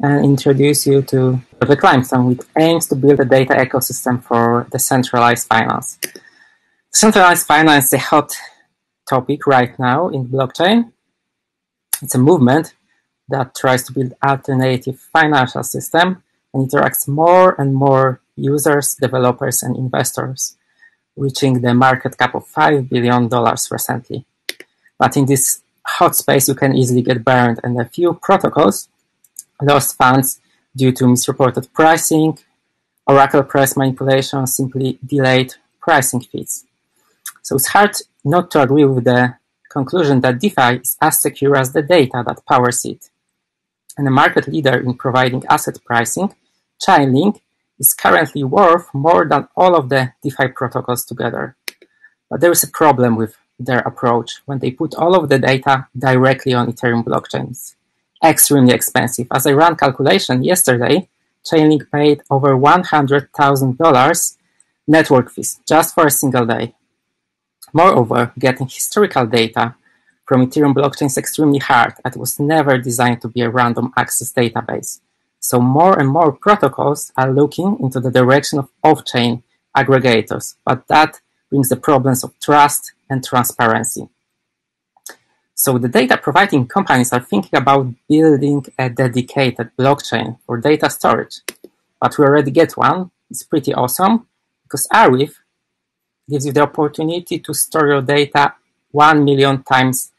and introduce you to Project Limestone, which aims to build a data ecosystem for decentralized finance. Decentralized finance is a hot topic right now in blockchain. It's a movement that tries to build alternative financial system and interacts more and more users, developers, and investors, reaching the market cap of $5 billion recently. But in this hot space, you can easily get burned, and a few protocols lost funds due to misreported pricing, Oracle price manipulation, simply delayed pricing feeds. So it's hard not to agree with the conclusion that DeFi is as secure as the data that powers it. And the market leader in providing asset pricing, Chainlink, is currently worth more than all of the DeFi protocols together. But there is a problem with their approach when they put all of the data directly on Ethereum blockchains. Extremely expensive. As I ran calculation yesterday, Chainlink paid over $100,000 network fees just for a single day. Moreover, getting historical data from Ethereum blockchain is extremely hard. It was never designed to be a random access database. So more and more protocols are looking into the direction of off-chain aggregators, but that brings the problems of trust and transparency. So the data providing companies are thinking about building a dedicated blockchain for data storage, but we already get one. It's pretty awesome because Arweave gives you the opportunity to store your data 1,000,000 times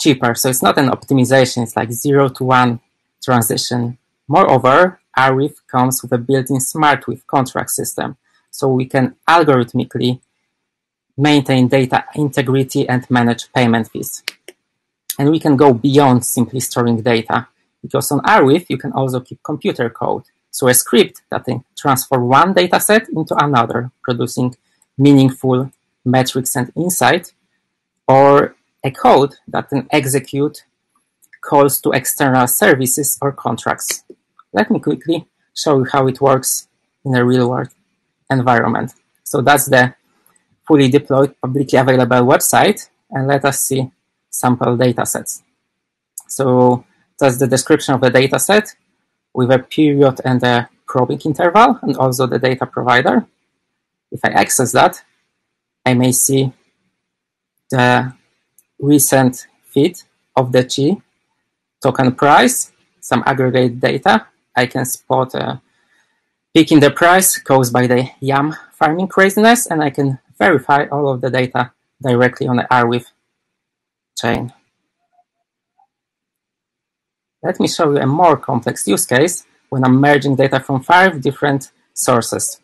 cheaper. So it's not an optimization, it's like 0 to 1 transition. Moreover, Arweave comes with a built-in Smartweave contract system, so we can algorithmically maintain data integrity and manage payment fees. And we can go beyond simply storing data, because on Arweave you can also keep computer code, so a script that can transform one dataset into another, producing meaningful metrics and insight, or a code that can execute calls to external services or contracts. Let me quickly show you how it works in a real-world environment. So that's the fully deployed, publicly available website, and let us see sample data sets. So that's the description of the data set with a period and a probing interval, and also the data provider. If I access that, I may see the recent feed of the Qi token price, some aggregate data. I can spot a peak in the price caused by the YAM farming craziness, and I can verify all of the data directly on the Arweave chain. Let me show you a more complex use case when I'm merging data from 5 different sources.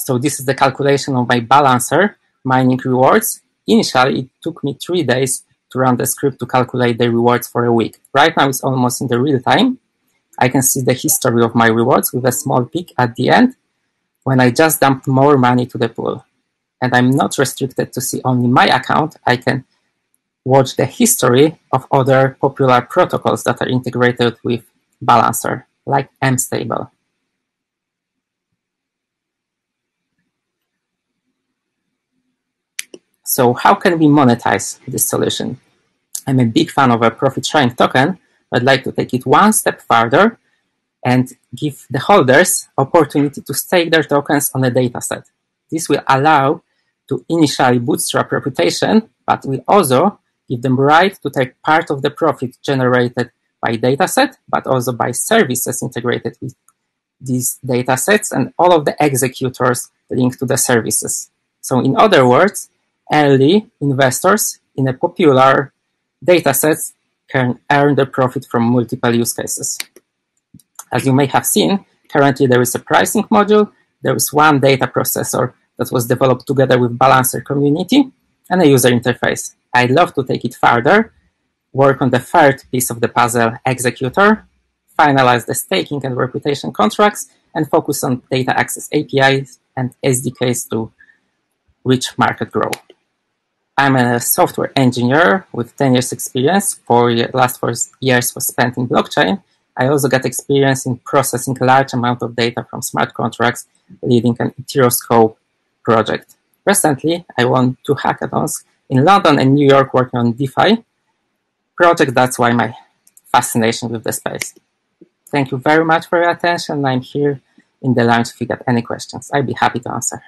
So this is the calculation of my Balancer mining rewards. Initially, it took me 3 days to run the script to calculate the rewards for a week. Right now, it's almost in the real time. I can see the history of my rewards with a small peak at the end when I just dumped more money to the pool. And I'm not restricted to see only my account. I can watch the history of other popular protocols that are integrated with Balancer, like mStable. So how can we monetize this solution? I'm a big fan of a profit-sharing token, but I'd like to take it one step further and give the holders opportunity to stake their tokens on a dataset. This will allow to initially bootstrap reputation, but will also give them right to take part of the profit generated by dataset, but also by services integrated with these datasets and all of the executors linked to the services. So in other words, early investors in a popular dataset can earn the profit from multiple use cases. As you may have seen, currently there is a pricing module, there is one data processor that was developed together with Balancer community, and a user interface. I'd love to take it further, work on the third piece of the puzzle, executor, finalize the staking and reputation contracts, and focus on data access APIs and SDKs to reach market growth. I'm a software engineer with 10 years experience. Last 4 years was spent in blockchain. I also got experience in processing a large amount of data from smart contracts, leading an Ethereoscope project. Recently, I won 2 hackathons in London and New York working on DeFi project. That's why my fascination with the space. Thank you very much for your attention. I'm here in the lounge if you got any questions. I'd be happy to answer.